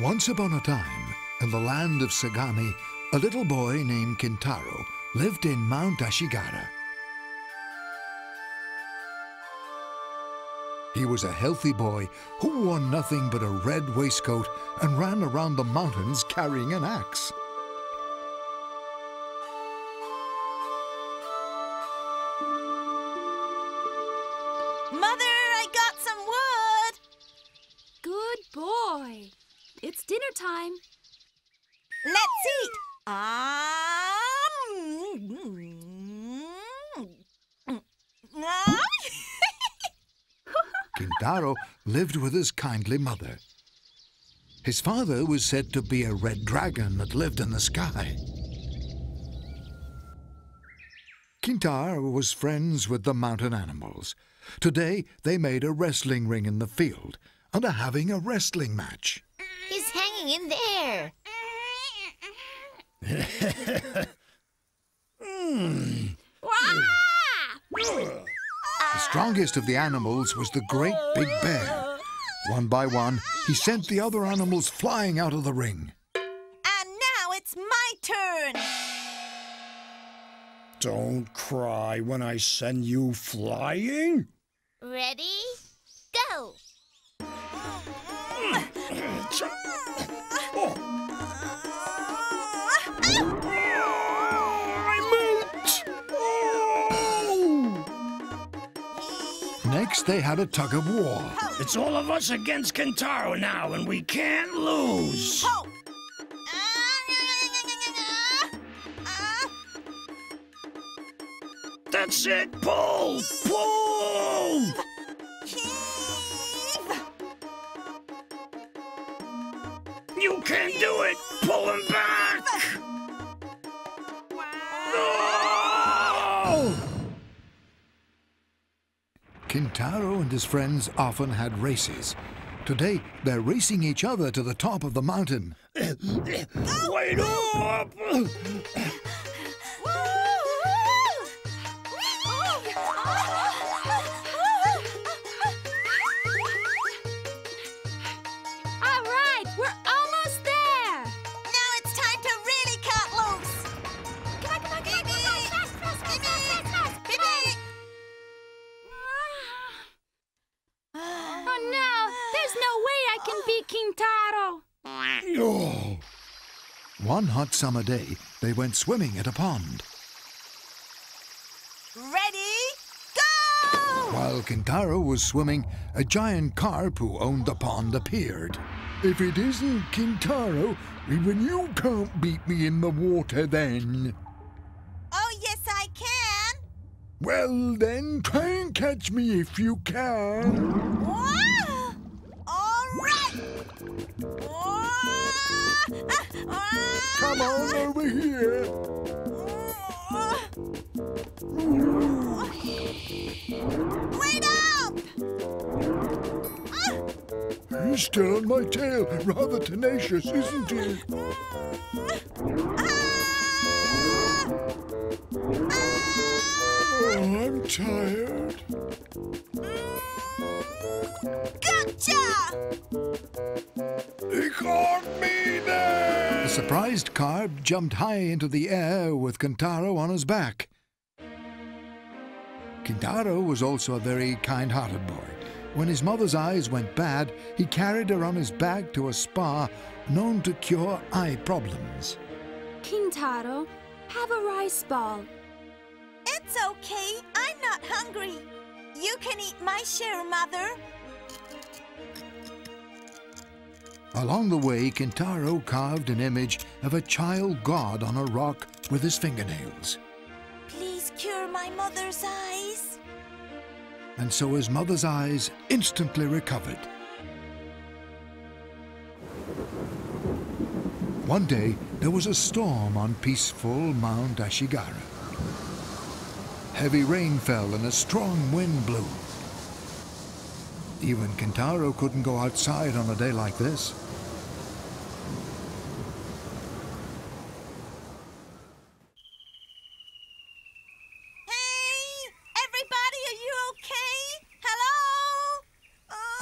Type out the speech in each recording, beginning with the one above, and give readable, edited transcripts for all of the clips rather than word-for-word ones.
Once upon a time, in the land of Sagami, a little boy named Kintaro lived in Mount Ashigara. He was a healthy boy who wore nothing but a red waistcoat and ran around the mountains carrying an axe. Mother, I got some wood! Good boy. It's dinner time. Let's eat! Kintaro lived with his kindly mother. His father was said to be a red dragon that lived in the sky. Kintaro was friends with the mountain animals. Today, they made a wrestling ring in the field and are having a wrestling match. He's hanging in there. The strongest of the animals was the great big bear. One by one, he sent the other animals flying out of the ring. And now it's my turn. Don't cry when I send you flying. Ready? Go! Next, they had a tug of war. It's all of us against Kintaro now, and we can't lose. That's it, pull! Pull! You can't do it! Pull him back! No! Kintaro and his friends often had races. Today, they're racing each other to the top of the mountain. Wait up! One hot summer day, they went swimming at a pond. Ready, go! While Kintaro was swimming, a giant carp who owned the pond appeared. If it isn't Kintaro, even you can't beat me in the water then. Oh, yes, I can. Well, then, try and catch me if you can. Whoa! All right! Come on over here. Wait up! He's still on my tail. Rather tenacious, isn't he? Oh, I'm tired. Gotcha! He caught me there! The surprised carp jumped high into the air with Kintaro on his back. Kintaro was also a very kind-hearted boy. When his mother's eyes went bad, he carried her on his back to a spa known to cure eye problems. Kintaro, have a rice ball. It's okay. I'm not hungry. You can eat my share, Mother. Along the way, Kintaro carved an image of a child god on a rock with his fingernails. Please cure my mother's eyes. And so his mother's eyes instantly recovered. One day, there was a storm on peaceful Mount Ashigara. Heavy rain fell and a strong wind blew. Even Kintaro couldn't go outside on a day like this.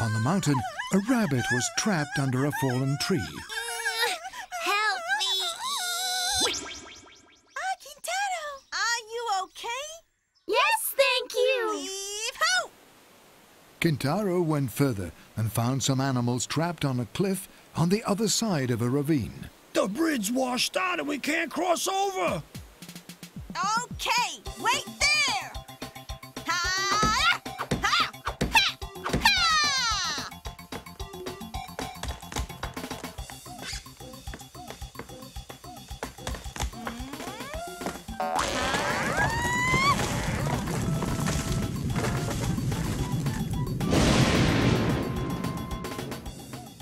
On the mountain, a rabbit was trapped under a fallen tree. Help me! Ah, Kintaro! Are you okay? Yes, thank you! Yee-ho! Kintaro went further and found some animals trapped on a cliff on the other side of a ravine. The bridge washed out and we can't cross over! Okay, wait there! Ha! Ha! Ha! Ha!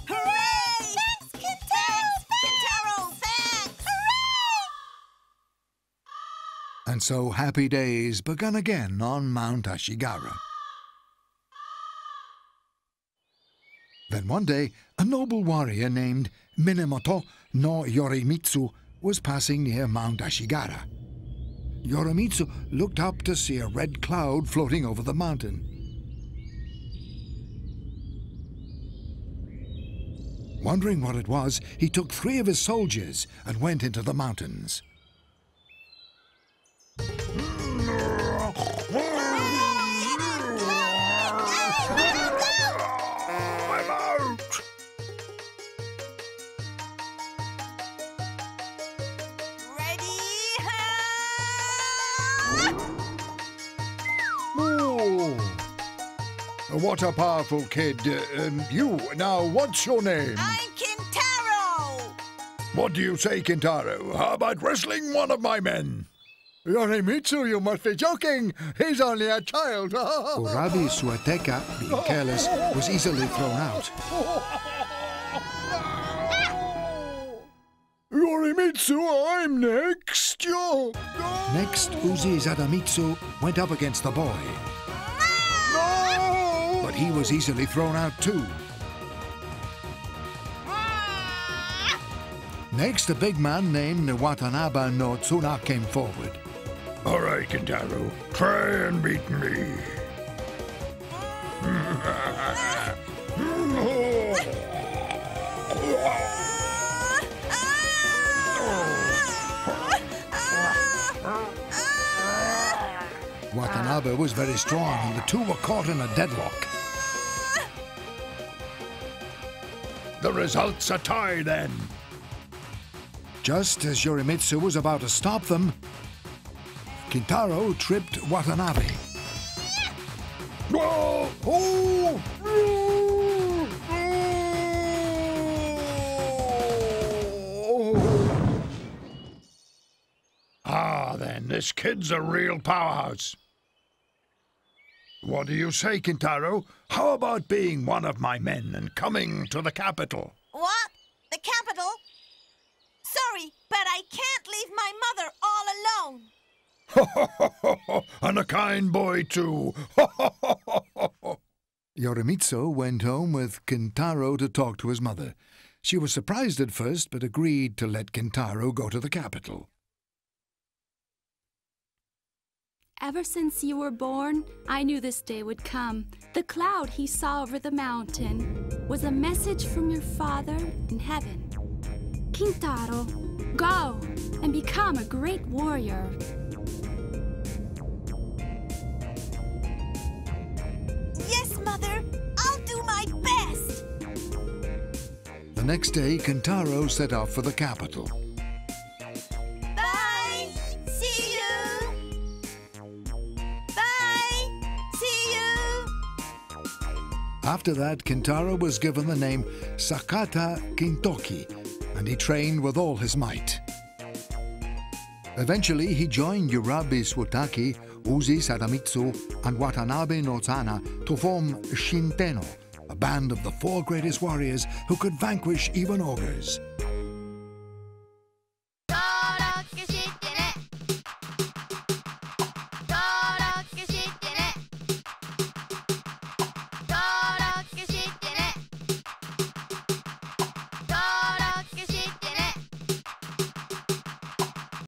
Hooray! Thanks, Kintaro! Thanks! Hooray! And so happy days began again on Mount Ashigara. Then one day, a noble warrior named Minamoto no Yorimitsu was passing near Mount Ashigara. Yorimitsu looked up to see a red cloud floating over the mountain. Wondering what it was, he took 3 of his soldiers and went into the mountains. I'm out! Ready? Ha! Oh, what a powerful kid. You. Now, what's your name? I'm Kintaro! What do you say, Kintaro? How about wrestling one of my men? Yorimitsu, you must be joking. He's only a child. Urabe Suetake, being careless, was easily thrown out. Yorimitsu, I'm next. Next, Usui Sadamitsu went up against the boy, but he was easily thrown out too. Next, a big man named Watanabe no Tsuna came forward. All right, Kintaro, try and beat me. Watanabe was very strong, and the 2 were caught in a deadlock. The result's a tie, then. Just as Yorimitsu was about to stop them, Kintaro tripped Watanabe. Ah, then, this kid's a real powerhouse. What do you say, Kintaro? How about being one of my men and coming to the capital? What? The capital? Sorry, but I can't leave my mother all alone. And a kind boy, too. Yorimitsu went home with Kintaro to talk to his mother. She was surprised at first, but agreed to let Kintaro go to the capital. Ever since you were born, I knew this day would come. The cloud he saw over the mountain was a message from your father in heaven. Kintaro, go and become a great warrior. Yes, Mother, I'll do my best. The next day, Kintaro set off for the capital. Bye! See you! Bye! See you! After that, Kintaro was given the name Sakata Kintoki, and he trained with all his might. Eventually, he joined Urabe Suetake, Usui Sadamitsu, and Watanabe no Tsuna to form Shinteno, a band of the 4 greatest warriors who could vanquish even ogres.